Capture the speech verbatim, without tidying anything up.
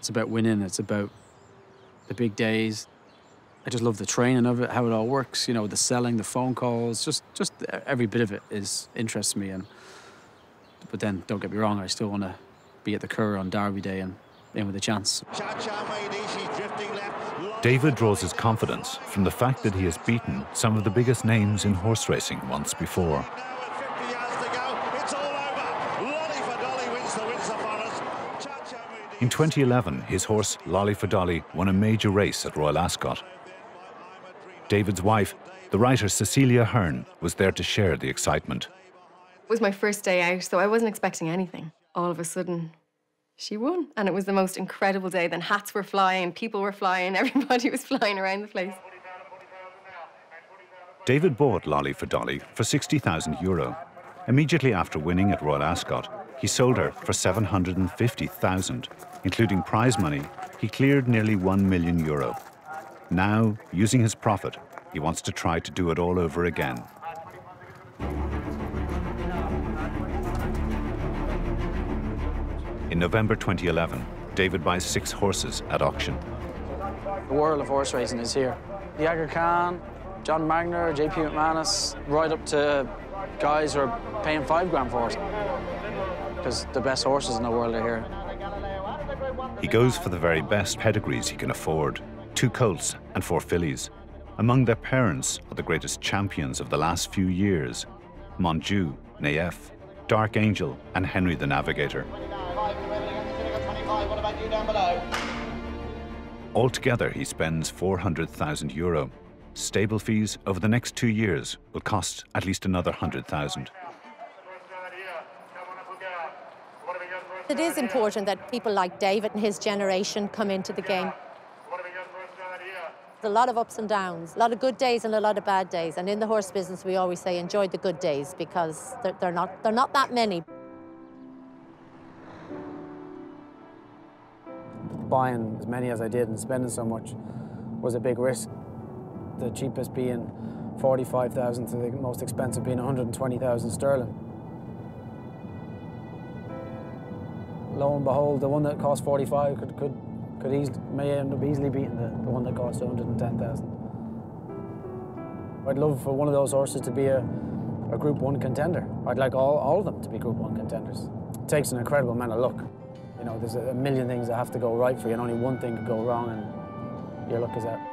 It's about winning. It's about the big days. I just love the training of it, how it all works. You know, the selling, the phone calls, just just every bit of it is interests me. And but then, don't get me wrong, I still want to be at the Curragh on Derby Day and in with a chance. David draws his confidence from the fact that he has beaten some of the biggest names in horse racing once before. In twenty eleven, his horse, Lolly for Dolly, won a major race at Royal Ascot. David's wife, the writer Cecelia Ahern, was there to share the excitement. It was my first day out, so I wasn't expecting anything. All of a sudden, she won, and it was the most incredible day. Then hats were flying, people were flying, everybody was flying around the place. David bought Lolly for Dolly for sixty thousand euro. Immediately after winning at Royal Ascot, he sold her for seven hundred fifty thousand. Including prize money, he cleared nearly one million euro. Now, using his profit, he wants to try to do it all over again. In November twenty eleven, David buys six horses at auction. The world of horse racing is here. The Aga Khan, John Magnier, J P McManus, right up to guys who are paying five grand for it, because the best horses in the world are here. He goes for the very best pedigrees he can afford, two colts and four fillies. Among their parents are the greatest champions of the last few years, Monju, Nayef, Dark Angel and Henry the Navigator. Altogether, he spends four hundred thousand euro. Stable fees over the next two years will cost at least another one hundred thousand. It is important that people like David and his generation come into the game. There's a lot of ups and downs, a lot of good days and a lot of bad days. And in the horse business, we always say, enjoy the good days, because they're, they're, not, they're not that many. Buying as many as I did and spending so much was a big risk. The cheapest being forty-five thousand to the most expensive being one hundred twenty thousand sterling. Lo and behold, the one that cost forty-five could could could easily, may end up easily beating the, the one that cost one hundred ten thousand. I'd love for one of those horses to be a, a Group One contender. I'd like all, all of them to be Group One contenders. It takes an incredible amount of luck. You know, there's a million things that have to go right for you, and only one thing could go wrong, and your luck is out.